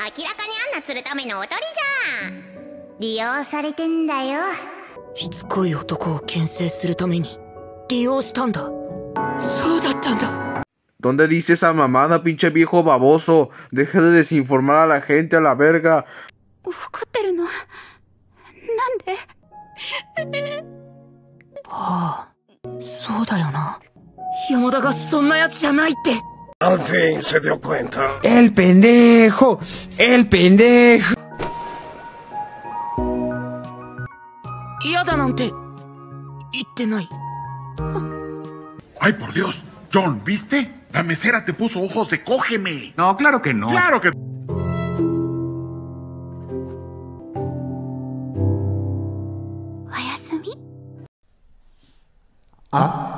明らかにアンナ釣るためのおとりじゃん。利用されてんだよ。しつこい男を牽制するために利用したんだ。そうだったんだ。¿Dónde dice esa mamada, pinche viejo baboso? Deja de desinformar a la gente a la verga. Al fin se dio cuenta. ¡El pendejo! ¡El pendejo! ¡Ay, por Dios! John, ¿viste? La mesera te puso ojos de cógeme. No, claro que no. Claro que... ¿Ah?